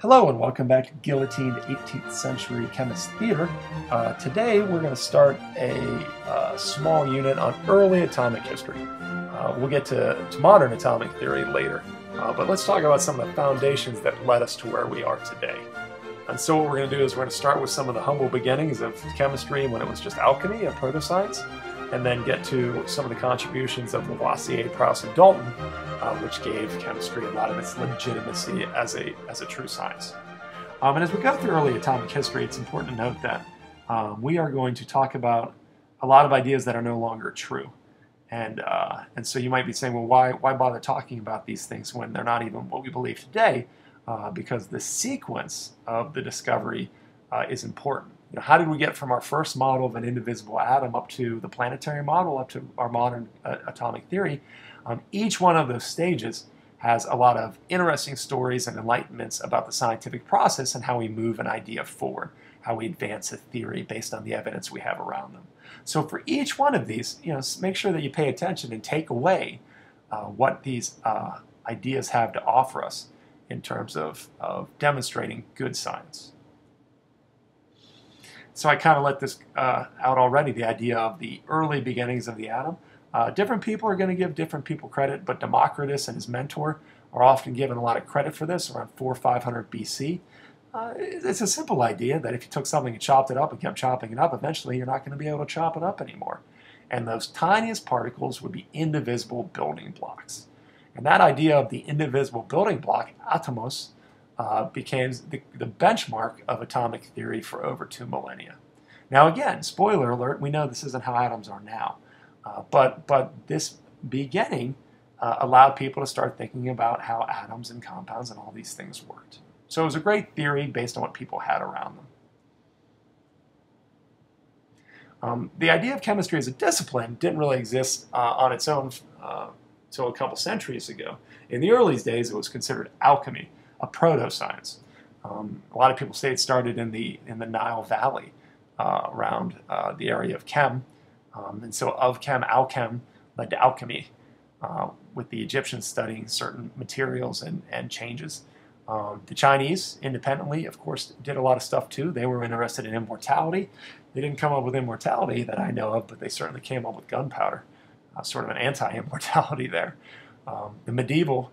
Hello and welcome back to Guillotined 18th Century Chemist Theater. Today we're going to start a small unit on early atomic history. We'll get to modern atomic theory later, but let's talk about some of the foundations that led us to where we are today. And so what we're going to do is we're going to start with some of the humble beginnings of chemistry when it was just alchemy and proto-science, and then get to some of the contributions of Lavoisier, Proust, and Dalton, which gave chemistry a lot of its legitimacy as a true science. And as we go through early atomic history, it's important to note that we are going to talk about a lot of ideas that are no longer true. And so you might be saying, well, why bother talking about these things when they're not even what we believe today? Because the sequence of the discovery is important. You know, how did we get from our first model of an indivisible atom up to the planetary model, up to our modern atomic theory? Each one of those stages has a lot of interesting stories and enlightenments about the scientific process and how we move an idea forward, how we advance a theory based on the evidence we have around them. So for each one of these, you know, make sure that you pay attention and take away what these ideas have to offer us in terms of demonstrating good science. So I kind of let this out already, the idea of the early beginnings of the atom. Different people are going to give different people credit, but Democritus and his mentor are often given a lot of credit for this, around 400 or 500 BC. It's a simple idea that if you took something and chopped it up and kept chopping it up, eventually you're not going to be able to chop it up anymore. And those tiniest particles would be indivisible building blocks. And that idea of the indivisible building block, atomos, became the benchmark of atomic theory for over 2 millennia. Now again, spoiler alert, we know this isn't how atoms are now. But this beginning allowed people to start thinking about how atoms and compounds and all these things worked. So it was a great theory based on what people had around them. The idea of chemistry as a discipline didn't really exist on its own until a couple centuries ago. In the early days, it was considered alchemy, a proto-science. A lot of people say it started in the Nile Valley around the area of Chem, and so of Chem, alchem led to alchemy, with the Egyptians studying certain materials and changes. The Chinese independently, of course, did a lot of stuff too. They were interested in immortality. They didn't come up with immortality that I know of, but they certainly came up with gunpowder, sort of an anti-immortality there. The medieval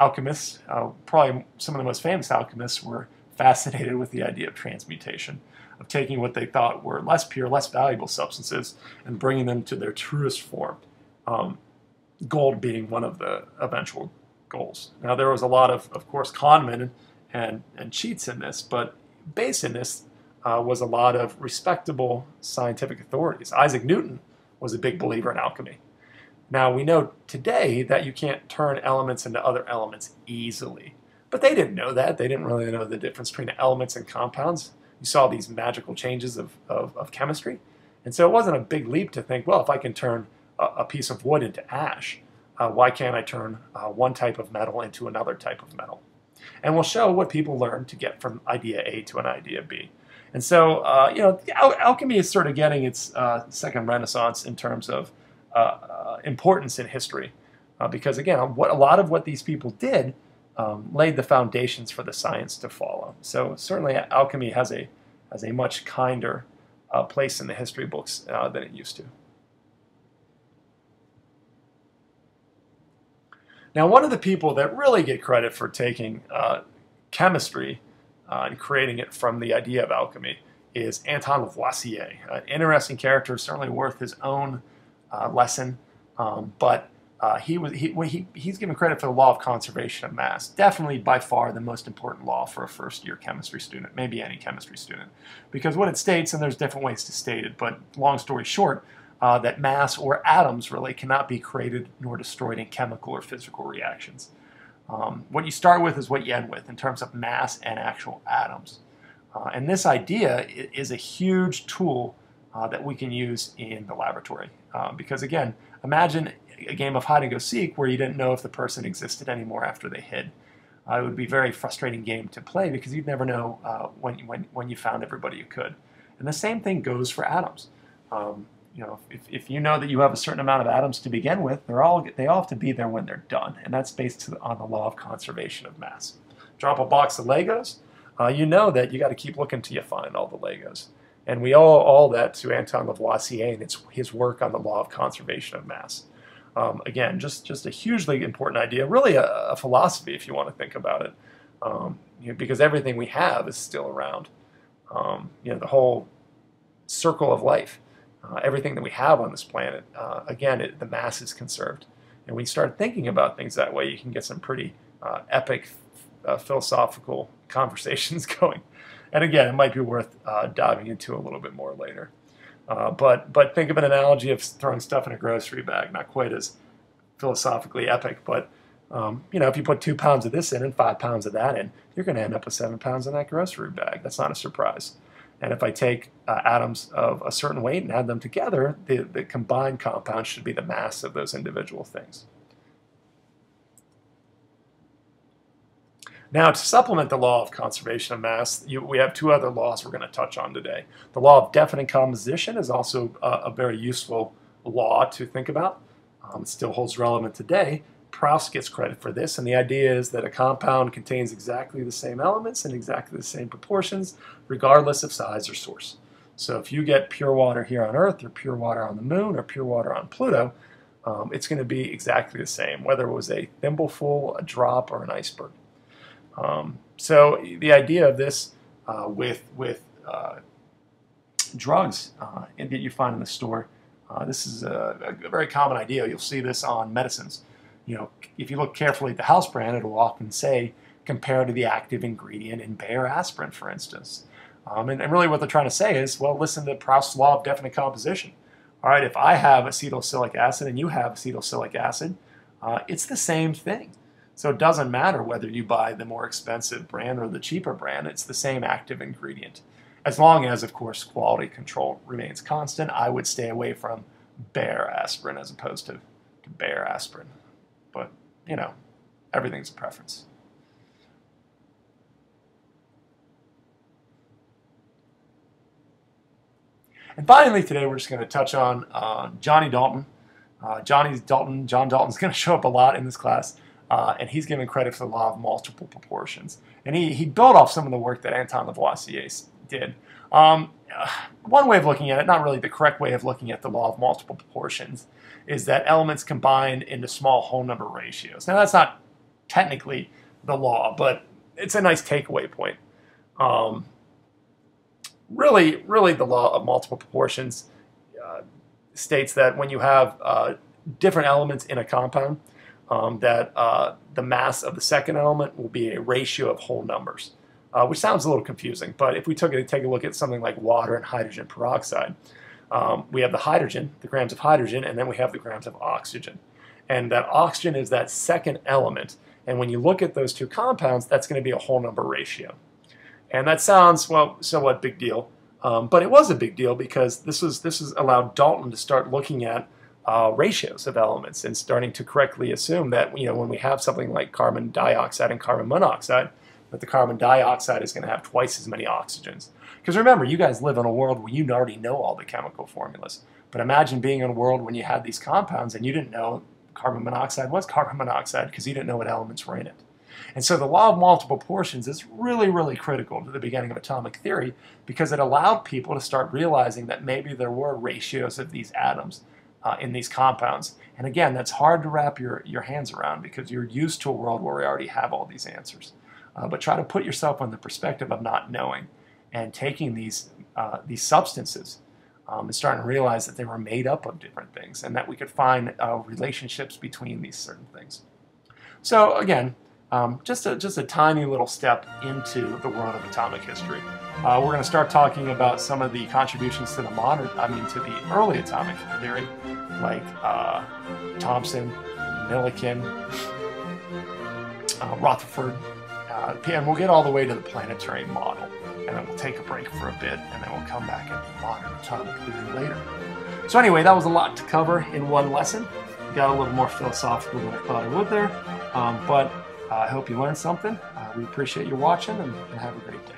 alchemists, probably some of the most famous alchemists, were fascinated with the idea of transmutation, of taking what they thought were less pure, less valuable substances and bringing them to their truest form, gold being one of the eventual goals. Now there was a lot of course, conmen and cheats in this, but based in this was a lot of respectable scientific authorities. Isaac Newton was a big believer in alchemy. Now, we know today that you can't turn elements into other elements easily. But they didn't know that. They didn't really know the difference between elements and compounds. You saw these magical changes of chemistry. And so it wasn't a big leap to think, well, if I can turn a piece of wood into ash, why can't I turn one type of metal into another type of metal? And we'll show what people learned to get from idea A to an idea B. And so, you know, alchemy is sort of getting its second renaissance in terms of importance in history, because again, a lot of what these people did laid the foundations for the science to follow. So certainly alchemy has a much kinder place in the history books than it used to. Now, one of the people that really get credit for taking chemistry and creating it from the idea of alchemy is Antoine Lavoisier, an interesting character, certainly worth his own lesson, but he's given credit for the law of conservation of mass, definitely by far the most important law for a first-year chemistry student, maybe any chemistry student, because what it states, and there's different ways to state it, but long story short, that mass or atoms really cannot be created nor destroyed in chemical or physical reactions. What you start with is what you end with in terms of mass and actual atoms, and this idea is a huge tool that we can use in the laboratory. Because again, imagine a game of hide and go seek where you didn't know if the person existed anymore after they hid. It would be a very frustrating game to play because you'd never know when you found everybody you could. And the same thing goes for atoms. if you know that you have a certain amount of atoms to begin with, they all have to be there when they're done, and that's based on the law of conservation of mass. Drop a box of Legos, you know that you got to keep looking till you find all the Legos, and we owe all that to Antoine Lavoisier and his work on the law of conservation of mass. Again, just a hugely important idea, really a philosophy if you want to think about it, because everything we have is still around. The whole circle of life, everything that we have on this planet, again, the mass is conserved. And when you start thinking about things that way, you can get some pretty epic philosophical conversations going. And again, it might be worth diving into a little bit more later. But think of an analogy of throwing stuff in a grocery bag. Not quite as philosophically epic, but if you put 2 pounds of this in and 5 pounds of that in, you're going to end up with 7 pounds in that grocery bag. That's not a surprise. And if I take atoms of a certain weight and add them together, the combined compound should be the mass of those individual things. Now, to supplement the law of conservation of mass, we have two other laws we're going to touch on today. The law of definite composition is also a very useful law to think about. It still holds relevant today. Proust gets credit for this, and the idea is that a compound contains exactly the same elements in exactly the same proportions, regardless of size or source. So if you get pure water here on Earth, or pure water on the Moon, or pure water on Pluto, it's going to be exactly the same, whether it was a thimbleful, a drop, or an iceberg. So the idea of this with drugs that you find in the store, this is a very common idea. You'll see this on medicines. If you look carefully at the house brand, it'll often say, compare to the active ingredient in Bayer Aspirin, for instance. And really what they're trying to say is, well, listen to Proust's law of definite composition. All right, if I have acetylsalicylic acid and you have acetylsalicylic acid, it's the same thing. So it doesn't matter whether you buy the more expensive brand or the cheaper brand, it's the same active ingredient. As long as, of course, quality control remains constant, I would stay away from Bayer Aspirin as opposed to Bayer Aspirin. But, everything's a preference. And finally, today we're just going to touch on John Dalton. John Dalton's going to show up a lot in this class. And he's given credit for the law of multiple proportions. And he built off some of the work that Antoine Lavoisier did. One way of looking at it, not really the correct way of looking at the law of multiple proportions, is that elements combine into small whole number ratios. Now that's not technically the law, but it's a nice takeaway point. Really the law of multiple proportions states that when you have different elements in a compound, that the mass of the second element will be a ratio of whole numbers, which sounds a little confusing, but if we take a look at something like water and hydrogen peroxide, we have the hydrogen, the grams of hydrogen, and then we have the grams of oxygen. And that oxygen is that second element, and when you look at those two compounds, that's going to be a whole number ratio. And that sounds, well, somewhat big deal, but it was a big deal because this allowed Dalton to start looking at ratios of elements and starting to correctly assume that when we have something like carbon dioxide and carbon monoxide, that the carbon dioxide is going to have twice as many oxygens. Because remember, you guys live in a world where you already know all the chemical formulas. But imagine being in a world when you had these compounds and you didn't know carbon monoxide was carbon monoxide because you didn't know what elements were in it. And so the law of multiple proportions is really critical to the beginning of atomic theory because it allowed people to start realizing that maybe there were ratios of these atoms in these compounds. And again, that's hard to wrap your hands around because you're used to a world where we already have all these answers. But try to put yourself on the perspective of not knowing and taking these substances and starting to realize that they were made up of different things and that we could find relationships between these certain things. So again, just a tiny little step into the world of atomic history. We're going to start talking about some of the contributions to the early atomic theory, like Thomson, Millikan, Rutherford, and we'll get all the way to the planetary model. And then we'll take a break for a bit, and then we'll come back into modern atomic theory later. So anyway, that was a lot to cover in one lesson. Got a little more philosophical than I thought I would there, but I hope you learned something. We appreciate you watching, and have a great day.